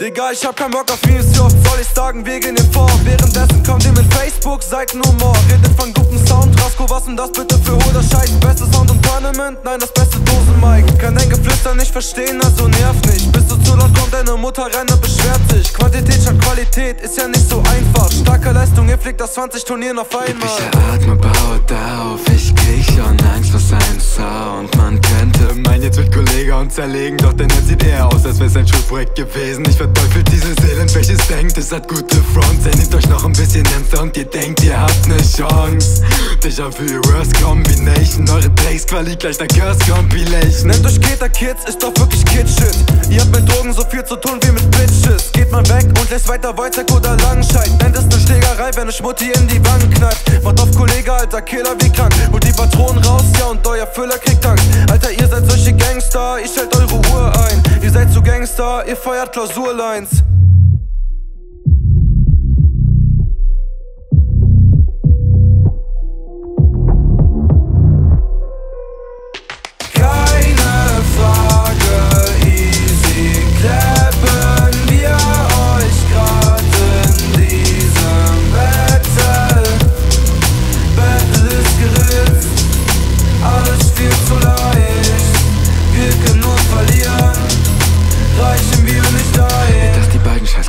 Digga, ich hab keinen Bock auf ihn, wie oft soll ich sagen, wir gehen ihm vor. Währenddessen kommt ihr mit Facebook-Seitenhumor. Redet von gutem Sound, Rasko, was denn das bitte für hohler Scheiß? Beste Sound im Tournament, nein, das beste Dosen-Mic. Kann dein Geflüster nicht verstehen, also nerv nicht. Bist du zu laut, kommt deine Mutter rein und beschwert sich. Quantität statt Qualität, ist ja nicht so einfach. Starke Leistung, ihr fliegt das 20 Turnieren auf einmal. Ich atme, baut auf, ich krieg schon Angst vor seinem Sound. Man könnte meinen, jetzt wird Kollegah uns zerlegen. Doch dein Herz sieht eher aus, als wär's ein Schulprojekt gewesen. Ich verteufelt diese Seelen, welches denkt, es hat gute Fronts. Ihr nehmt euch noch ein bisschen ernster und ihr denkt, ihr habt ne Chance. Déjà vu, worst combination, eure Tracks quali gleich ne Curse Compilation. Nennt euch Keta Kids, ist doch wirklich Kid-Shit. Ihr habt mit Drogen so viel zu tun wie mit Bitches. Geht man weg und lässt weiter Wojtek oder Langenscheid. Nennt es ne Schlägerei, wenn euch Mutti in die Wangen knallt. Macht auf Kollegah, alter Killer wie krank. Holt die Patronen raus, ja und euer Füller kriegt Angst. Alter, ihr seid solche Gangster, ich halt eure Ruhe ein. Ihr seid so Gangster, ihr feiert Klausurlines.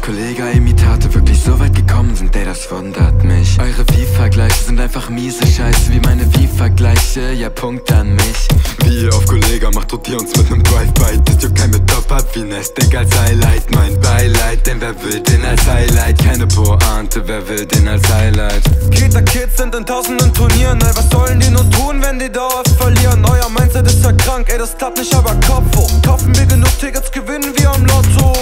Kollegah, Imitate wirklich so weit gekommen sind, ey, das wundert mich. Eure Wie-Vergleiche sind einfach miese Scheiße, wie meine Wie-Vergleiche, ja, Punkt an mich. Wie auf Kollegah macht rotier uns mit nem Drive-By. Ist jo kein mit Top-Up wie Nestig als Highlight. Mein Beileid, denn wer will den als Highlight? Keine Pointe, wer will den als Highlight? Keta Kids sind in tausenden Turnieren, ey, was sollen die nur tun, wenn die dauerhaft verlieren? Euer Mindset ist ja krank, ey, das klappt nicht, aber Kopf hoch. Kaufen wir genug Tickets, gewinnen wir am Lotto.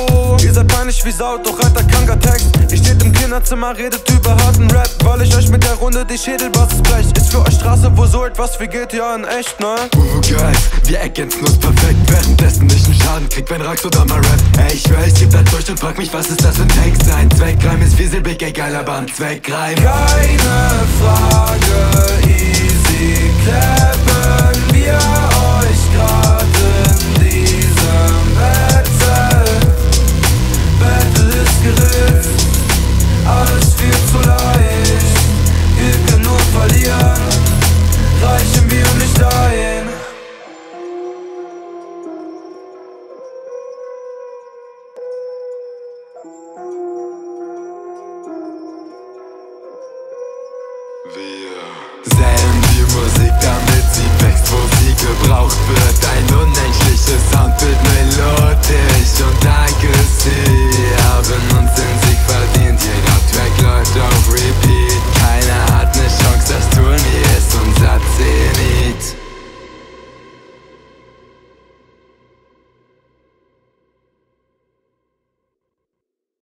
Ihr seid peinlich wie Sau, doch alter kranker Text. Ihr steht im Kinderzimmer, redet über harten Rap, weil ich euch mit der Runde die Schädelbasis blech. Ist für euch Straße, wo so etwas wie geht ja in echt, ne? Guys, wir ergänzen uns perfekt, währenddessen ich einen Schaden krieg, wenn Rasko da mal rappt. Ey, ich schwör, ich kipp da durch und frag mich, was ist das für ein Text? Sein Zweckreim ist Wieselblick, egal, aber ein Zweckreim. Keine Frage.